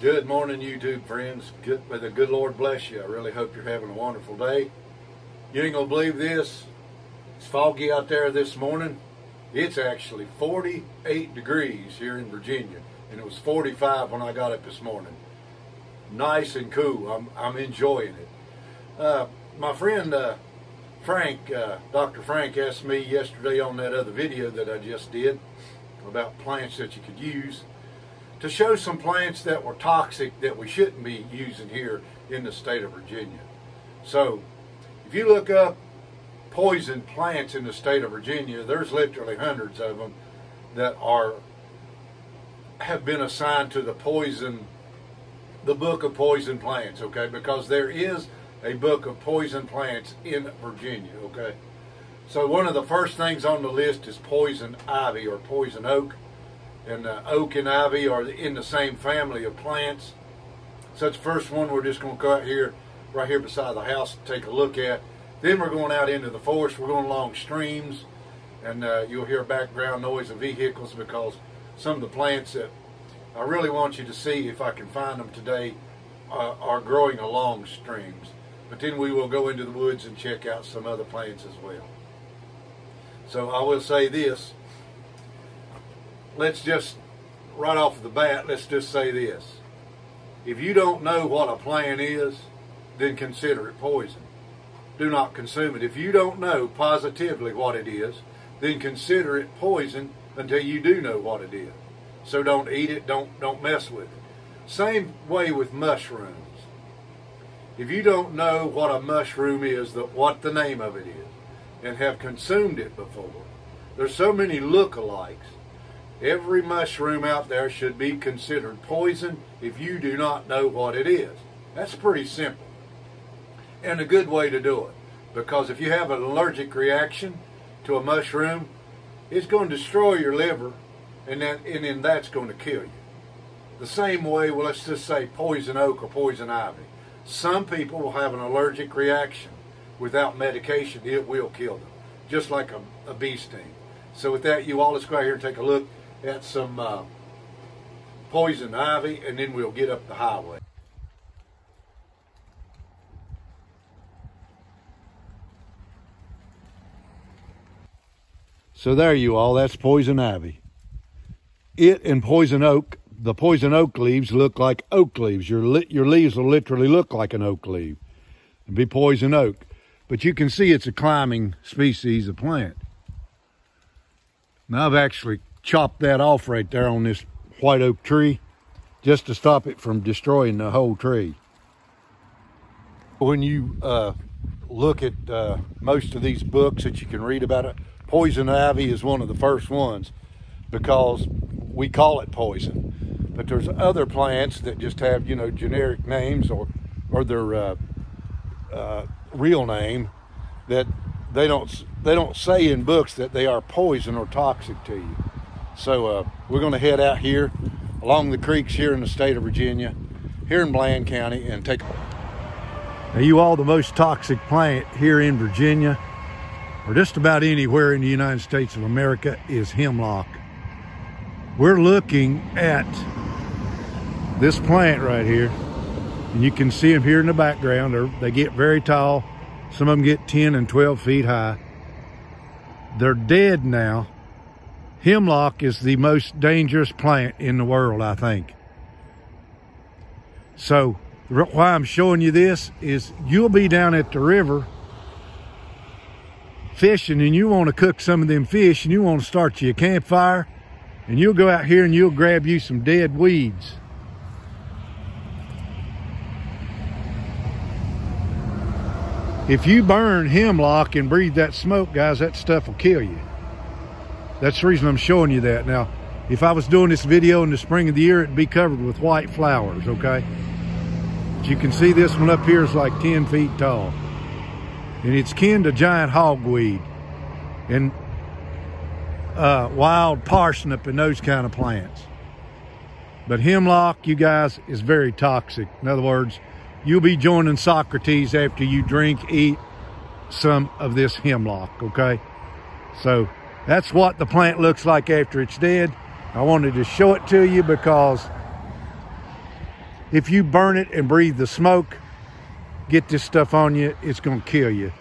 Good morning, YouTube friends. May the good Lord bless you. I really hope you're having a wonderful day. You ain't gonna believe this. It's foggy out there this morning. It's actually 48 degrees here in Virginia, and it was 45 when I got up this morning. Nice and cool. I'm enjoying it. My friend Frank, Dr. Frank, asked me yesterday on that other video that I just did about plants that you could use, to show some plants that were toxic that we shouldn't be using here in the state of Virginia. So if you look up poison plants in the state of Virginia, there's literally hundreds of them that have been assigned to the book of poison plants, okay? Because there is a book of poison plants in Virginia, okay? So one of the first things on the list is poison ivy or poison oak. And oak and ivy are in the same family of plants. So that's the first one we're just going to go out here, right here beside the house, and take a look at. Then we're going out into the forest. We're going along streams, and you'll hear background noise of vehicles because some of the plants that I really want you to see, if I can find them today, are growing along streams. But then we will go into the woods and check out some other plants as well. So I will say this. Let's just, right off the bat, let's just say this. If you don't know what a plant is, then consider it poison. Do not consume it. If you don't know positively what it is, then consider it poison until you do know what it is. So don't eat it, don't mess with it. Same way with mushrooms. If you don't know what a mushroom is, what the name of it is, and have consumed it before, there's so many lookalikes. Every mushroom out there should be considered poison if you do not know what it is. That's pretty simple and a good way to do it, because if you have an allergic reaction to a mushroom, it's going to destroy your liver, and then that's going to kill you. The same way, well, let's just say poison oak or poison ivy. Some people will have an allergic reaction. Without medication, it will kill them, just like a bee sting. So with that, you all, let's go out here and take a look at some poison ivy, and then we'll get up the highway. So there you all, that's poison ivy. It and poison oak, the poison oak leaves look like oak leaves. Your leaves will literally look like an oak leaf and be poison oak. But you can see it's a climbing species of plant. Now I've actually chopped that off right there on this white oak tree just to stop it from destroying the whole tree. When you look at most of these books that you can read about it, poison ivy is one of the first ones because we call it poison. But there's other plants that just have, you know, generic names or their real name that they don't say in books that they are poison or toxic to you. So we're going to head out here along the creeks here in the state of Virginia, here in Bland County, and take a look. Now you all, the most toxic plant here in Virginia, or just about anywhere in the United States of America, is hemlock. We're looking at this plant right here, and you can see them here in the background. They get very tall. Some of them get 10 and 12 feet high. They're dead now. Hemlock is the most dangerous plant in the world, I think. So why I'm showing you this is you'll be down at the river fishing, and you want to cook some of them fish, and you want to start you a campfire, and you'll go out here and you'll grab you some dead weeds. If you burn hemlock and breathe that smoke, guys, that stuff will kill you. That's the reason I'm showing you that. Now, if I was doing this video in the spring of the year, it'd be covered with white flowers, okay? But you can see this one up here is like 10 feet tall. And it's kin to giant hogweed and wild parsnip and those kind of plants. But hemlock, you guys, is very toxic. In other words, you'll be joining Socrates after you drink, eat some of this hemlock, okay? So that's what the plant looks like after it's dead. I wanted to show it to you because If you burn it and breathe the smoke, get this stuff on you, it's gonna kill you.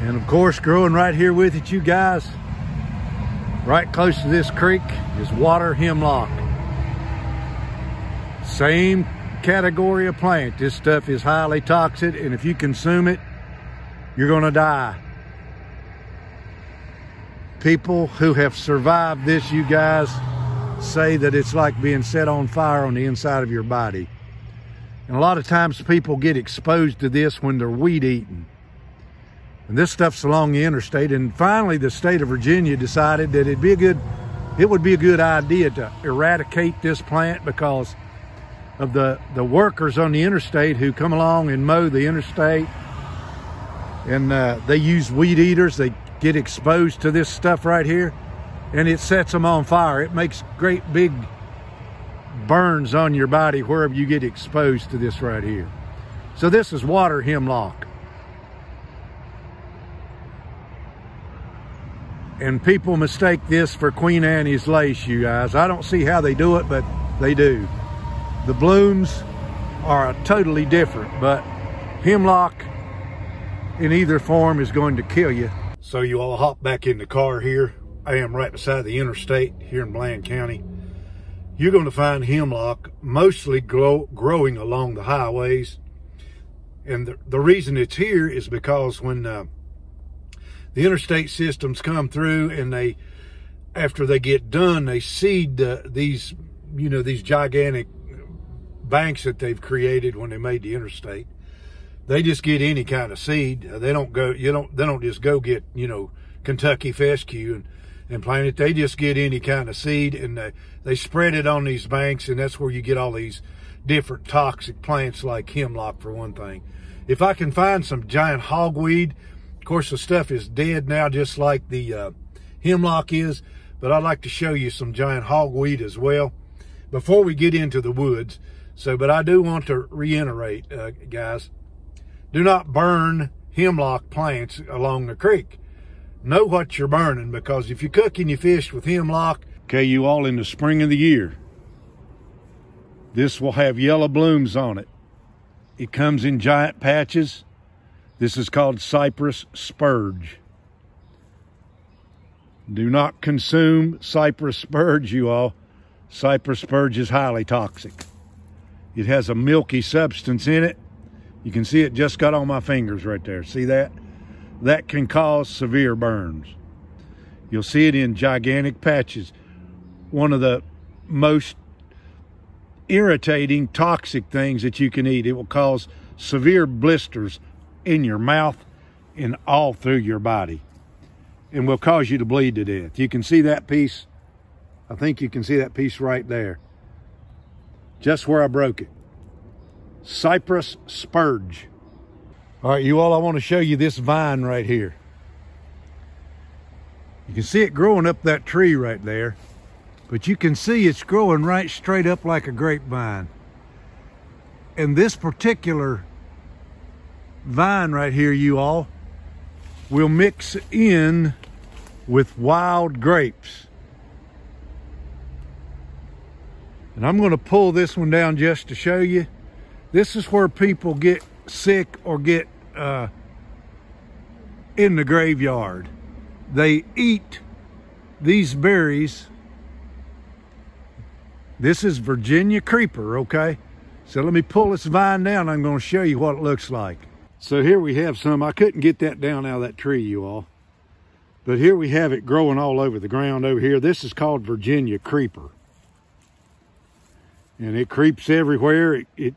And of course, growing right here with it, you guys, right close to this creek is water hemlock. Same category of plant. This stuff is highly toxic, and if you consume it, you're gonna die. People who have survived this, you guys, say that it's like being set on fire on the inside of your body. And a lot of times people get exposed to this when they're weed eating. And this stuff's along the interstate. And finally, the state of Virginia decided that it would be a good idea to eradicate this plant because of the workers on the interstate who come along and mow the interstate. And they use weed eaters. They get exposed to this stuff right here, and it sets them on fire. It makes great big burns on your body wherever you get exposed to this right here. So this is water hemlock. And people mistake this for Queen Anne's lace, you guys. I don't see how they do it, but they do. The blooms are totally different, but hemlock in either form is going to kill you. So you all hop back in the car here. I am right beside the interstate here in Bland County. You're going to find hemlock mostly growing along the highways. And the reason it's here is because when the interstate systems come through and after they get done, they seed these gigantic banks that they've created when they made the interstate. They just get any kind of seed. They don't go, they don't just go get, Kentucky fescue and plant it. They just get any kind of seed and they spread it on these banks, and that's where you get all these different toxic plants like hemlock for one thing. If I can find some giant hogweed, of course the stuff is dead now just like the hemlock is, but I'd like to show you some giant hogweed as well before we get into the woods. So, but I do want to reiterate, guys, do not burn hemlock plants along the creek. Know what you're burning, because if you're cooking your fish with hemlock, okay, you all, in the spring of the year, this will have yellow blooms on it. It comes in giant patches. This is called cypress spurge. Do not consume cypress spurge, you all. Cypress spurge is highly toxic. It has a milky substance in it. You can see it just got on my fingers right there. See that? That can cause severe burns. You'll see it in gigantic patches. One of the most irritating, toxic things that you can eat. It will cause severe blisters in your mouth and all through your body, and will cause you to bleed to death. You can see that piece. I think you can see that piece right there, just where I broke it. Cypress spurge. All right, you all, I want to show you this vine right here. You can see it growing up that tree right there, but you can see it's growing right straight up like a grapevine. And this particular vine right here, you all, will mix in with wild grapes. And I'm going to pull this one down just to show you. This is where people get sick or get in the graveyard. They eat these berries. This is Virginia creeper, okay? So let me pull this vine down. I'm going to show you what it looks like. So here we have some. I couldn't get that down out of that tree, you all. But here we have it growing all over the ground over here. This is called Virginia creeper. And it creeps everywhere. It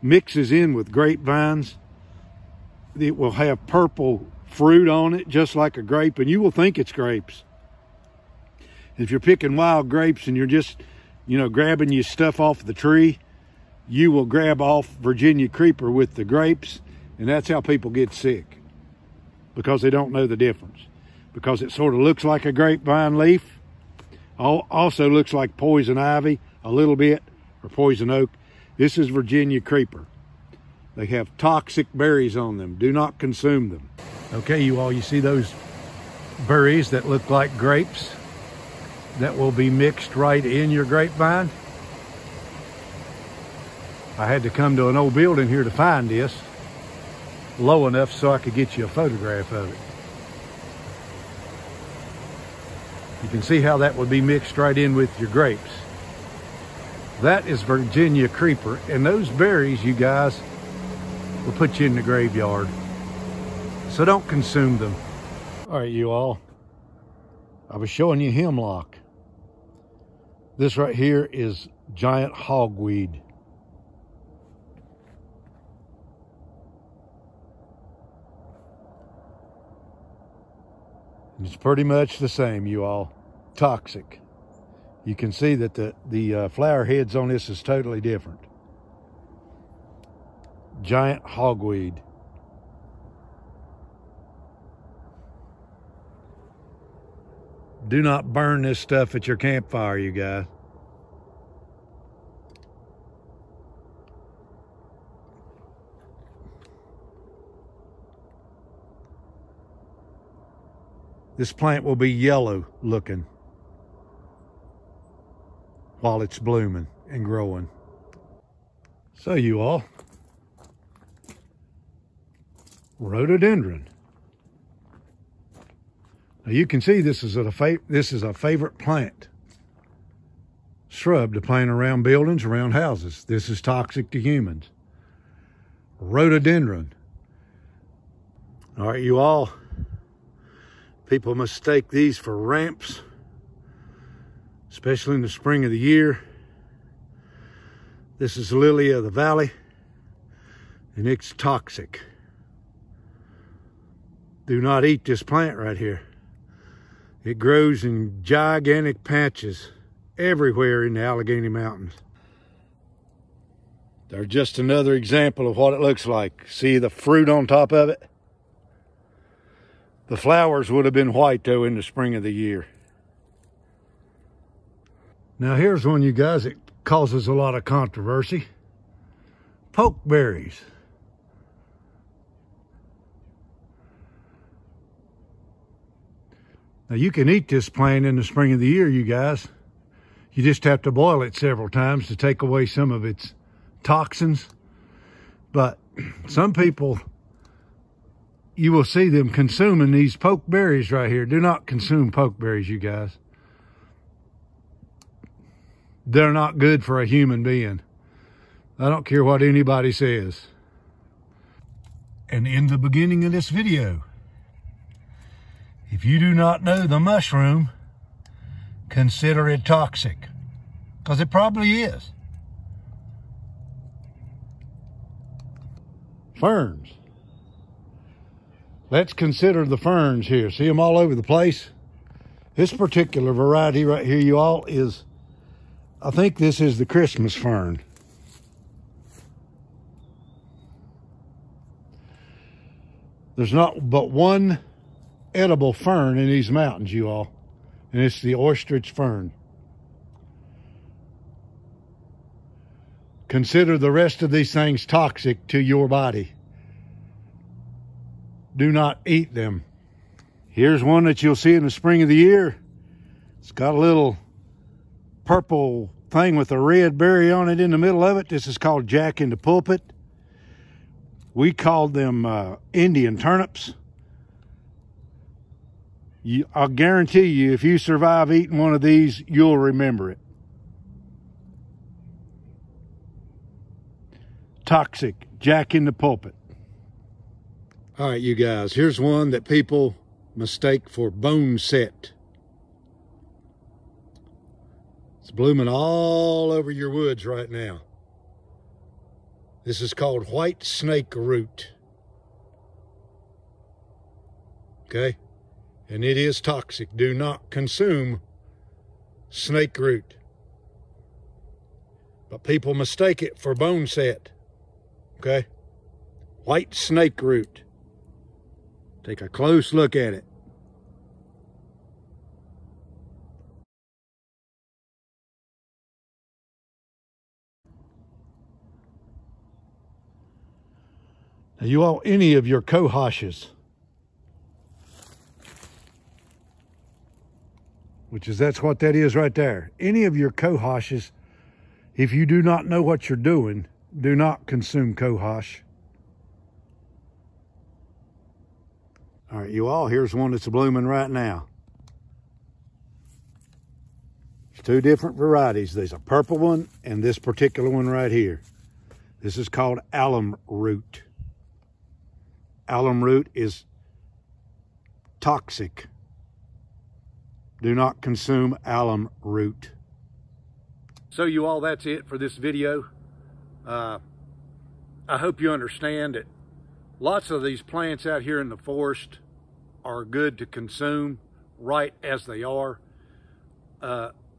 mixes in with grapevines. It will have purple fruit on it, just like a grape, and you will think it's grapes. If you're picking wild grapes and you're just, grabbing your stuff off the tree, you will grab off Virginia creeper with the grapes, and that's how people get sick, because they don't know the difference, because it sort of looks like a grapevine leaf. Also looks like poison ivy a little bit, or poison oak. This is Virginia creeper. They have toxic berries on them. Do not consume them. Okay, you all, you see those berries that look like grapes that will be mixed right in your grapevine? I had to come to an old building here to find this low enough so I could get you a photograph of it. You can see how that would be mixed right in with your grapes. That is Virginia creeper, and those berries, you guys, will put you in the graveyard. So don't consume them. All right, you all, I was showing you hemlock. This right here is giant hogweed. And it's pretty much the same, you all. Toxic. You can see that the flower heads on this is totally different. Giant hogweed. Do not burn this stuff at your campfire, you guys. This plant will be yellow looking while it's blooming and growing. So you all, rhododendron. Now you can see this is a favorite plant. Shrub to plant around buildings, around houses. This is toxic to humans. Rhododendron. All right, you all. People mistake these for ramps, especially in the spring of the year. This is lily of the valley, and it's toxic. Do not eat this plant right here. It grows in gigantic patches everywhere in the Allegheny Mountains. They're just another example of what it looks like. See the fruit on top of it? The flowers would have been white though in the spring of the year. Now here's one, you guys, that causes a lot of controversy. Pokeberries. Now you can eat this plant in the spring of the year, you guys. You just have to boil it several times to take away some of its toxins. But some people, you will see them consuming these pokeberries right here. Do not consume pokeberries, you guys. They're not good for a human being. I don't care what anybody says. And in the beginning of this video, if you do not know the mushroom, consider it toxic, because it probably is. Ferns. Let's consider the ferns here. See them all over the place. This particular variety right here, you all, is, I think this is the Christmas fern. There's not but one edible fern in these mountains, you all, and it's the ostrich fern. Consider the rest of these things toxic to your body. Do not eat them. Here's one that you'll see in the spring of the year. It's got a little purple thing with a red berry on it in the middle of it. This is called Jack in the Pulpit. We called them Indian turnips. I'll guarantee you, if you survive eating one of these, you'll remember it. Toxic Jack in the Pulpit. All right, you guys, here's one that people mistake for bone set. It's blooming all over your woods right now. This is called white snake root. Okay? And it is toxic. Do not consume snake root. But people mistake it for bone set. Okay? White snake root. Take a close look at it. Now you all, any of your cohoshes, which is, that's what that is right there. Any of your cohoshes, if you do not know what you're doing, do not consume cohosh. All right, you all, here's one that's blooming right now. There's two different varieties. There's a purple one and this particular one right here. This is called alum root. Alum root is toxic. Do not consume alum root. So you all, that's it for this video. I hope you understand that lots of these plants out here in the forest are good to consume right as they are.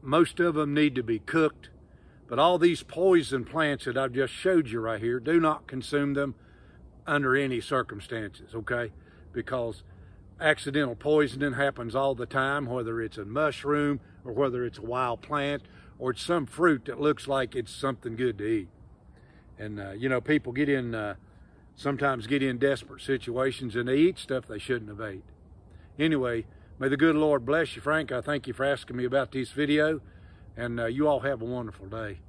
Most of them need to be cooked, but all these poison plants that I've just showed you right here, do not consume them under any circumstances, okay? Because accidental poisoning happens all the time, whether it's a mushroom or whether it's a wild plant or it's some fruit that looks like it's something good to eat. And you know, people get in, sometimes get in desperate situations and they eat stuff they shouldn't have ate. Anyway, may the good Lord bless you, Frank. I thank you for asking me about this video, and you all have a wonderful day.